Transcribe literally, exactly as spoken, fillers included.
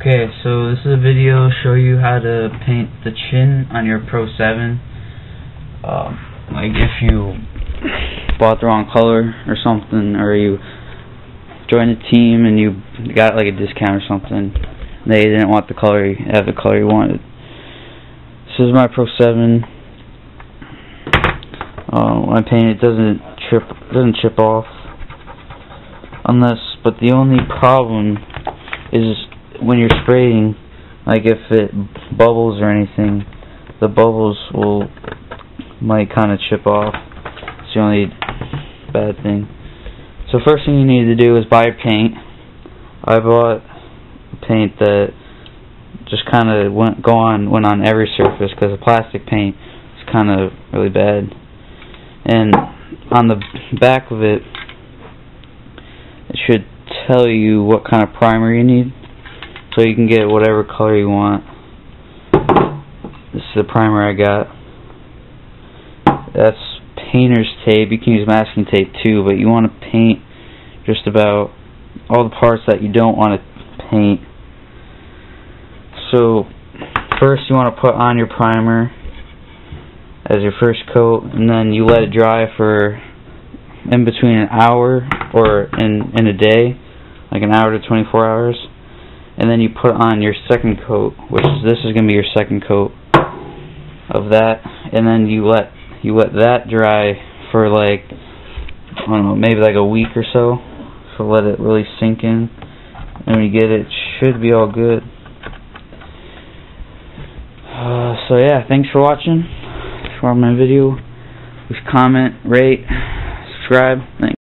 Okay, so this is a video show you how to paint the chin on your Pro seven. Um, like if you bought the wrong color or something, or you joined a team and you got like a discount or something, they didn't want the color, you have the color you wanted. This is my Pro seven. Uh, when I paint it, doesn't chip doesn't chip off, unless. But the only problem is when you're spraying, like if it bubbles or anything, the bubbles will might kind of chip off. It's the only bad thing. So first thing you need to do is buy your paint. I bought paint that just kind of went go on went on every surface, because the plastic paint is kind of really bad. And on the back of it, it should tell you what kind of primer you need. So you can get whatever color you want. This is the primer I got. That's painter's tape. You can use masking tape too, but you want to paint just about all the parts that you don't want to paint. So first you want to put on your primer as your first coat, and then you let it dry for in between an hour or in, in a day, like an hour to twenty-four hours. And then you put on your second coat, which is, this is going to be your second coat of that, and then you let you let that dry for like, I don't know, maybe like a week or so. So let it really sink in, and when you get it, it should be all good. Uh, so yeah, thanks for watching. For my video, please comment, rate, subscribe. Thanks.